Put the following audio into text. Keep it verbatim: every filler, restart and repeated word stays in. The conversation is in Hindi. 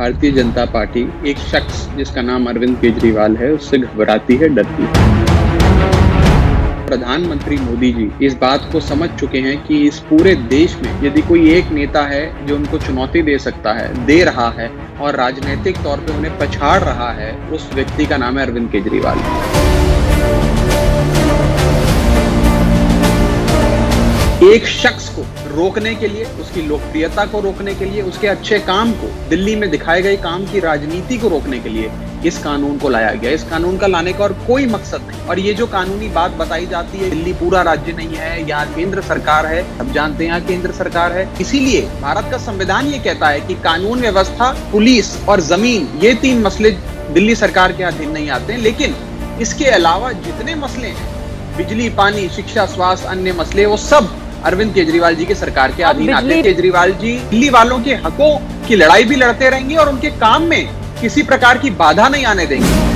भारतीय जनता पार्टी एक शख्स जिसका नाम अरविंद केजरीवाल है उससे घबराती है, डरती है। प्रधानमंत्री मोदी जी इस बात को समझ चुके हैं कि इस पूरे देश में यदि कोई एक नेता है जो उनको चुनौती दे सकता है, दे रहा है और राजनीतिक तौर पे उन्हें पछाड़ रहा है, उस व्यक्ति का नाम है अरविंद केजरीवाल। एक शख्स को रोकने के लिए, उसकी लोकप्रियता को रोकने के लिए, उसके अच्छे काम को, दिल्ली में दिखाए गए काम की राजनीति को रोकने के लिए इस कानून को लाया गया। इस कानून का लाने का और कोई मकसद नहीं। और ये जो कानूनी बात बताई जाती है, दिल्ली पूरा राज्य नहीं है, यहाँ केंद्र सरकार है, सब जानते हैं यहाँ केंद्र सरकार है। इसीलिए भारत का संविधान ये कहता है कि कानून व्यवस्था, पुलिस और जमीन, ये तीन मसले दिल्ली सरकार के अधीन नहीं आते। लेकिन इसके अलावा जितने मसले हैं, बिजली, पानी, शिक्षा, स्वास्थ्य, अन्य मसले, वो सब अरविंद केजरीवाल जी की सरकार के अधीन आते हैं। केजरीवाल जी दिल्ली वालों के हकों की लड़ाई भी लड़ते रहेंगे और उनके काम में किसी प्रकार की बाधा नहीं आने देंगे।